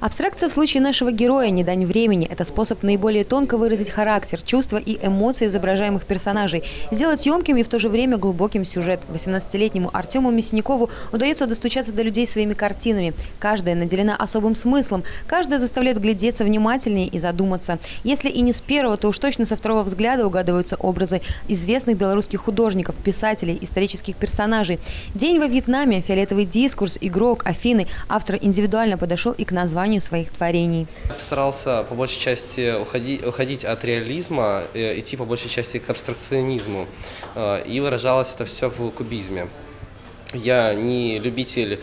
Абстракция в случае нашего героя не дань времени. Это способ наиболее тонко выразить характер, чувства и эмоции изображаемых персонажей, сделать емким и в то же время глубоким сюжет. 18-летнему Артему Мясникову удается достучаться до людей своими картинами. Каждая наделена особым смыслом, каждая заставляет вглядеться внимательнее и задуматься. Если и не с первого, то уж точно со второго взгляда угадываются образы известных белорусских художников, писателей, исторических персонажей. «День во Вьетнаме», «Фиолетовый дискурс», «Игрок», «Афины». Автор индивидуально подошел и к названию своих творений. Старался по большей части уходить от реализма, идти по большей части к абстракционизму, и выражалось это все в кубизме. Я не любитель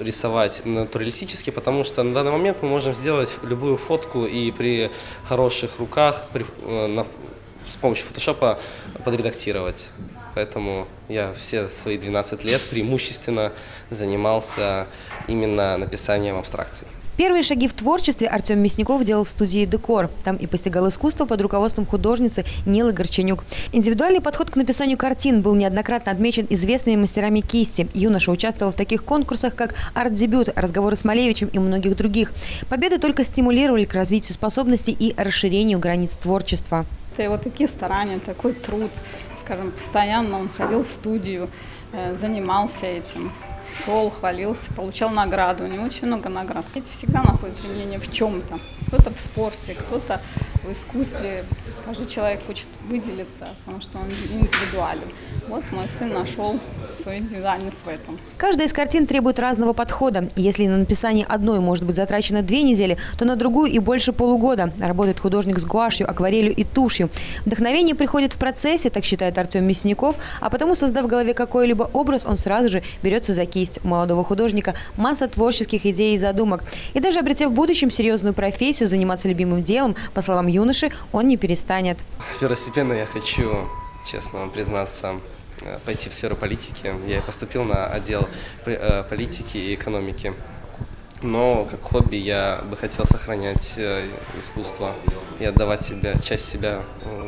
рисовать натуралистически, потому что на данный момент мы можем сделать любую фотку и при хороших руках с помощью фотошопа подредактировать. Поэтому я все свои 12 лет преимущественно занимался именно написанием абстракций. Первые шаги в творчестве Артем Мясников делал в студии «Декор». Там и постигал искусство под руководством художницы Нилы Горченюк. Индивидуальный подход к написанию картин был неоднократно отмечен известными мастерами кисти. Юноша участвовал в таких конкурсах, как «Арт-дебют», «Разговоры с Малевичем» и многих других. Победы только стимулировали к развитию способностей и расширению границ творчества. Это его такие старания, такой труд. Скажем, постоянно он ходил в студию, занимался этим, шел, хвалился, получал награду. У него очень много наград. Дети всегда находят применение в чем-то. Кто-то в спорте, кто-то в искусстве. Каждый человек хочет выделиться, потому что он индивидуален. Вот мой сын нашел свою индивидуальность в этом. Каждая из картин требует разного подхода. Если на написание одной может быть затрачено 2 недели, то на другую и больше полугода. Работает художник с гуашью, акварелью и тушью. Вдохновение приходит в процессе, так считает Артем Мясников, а потому, создав в голове какой-либо образ, он сразу же берется за кисть. У молодого художника масса творческих идей и задумок. И даже обретя в будущем серьезную профессию, заниматься любимым делом, по словам юноши, он не перестанет. Первостепенно я хочу, честно вам признаться, пойти в сферу политики. Я поступил на отдел политики и экономики. Но как хобби я бы хотел сохранять искусство и отдавать часть себя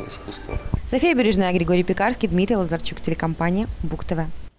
искусству. София Бережная, Григорий Пекарский, Дмитрий Лавзарчук, телекомпания Буг-ТВ.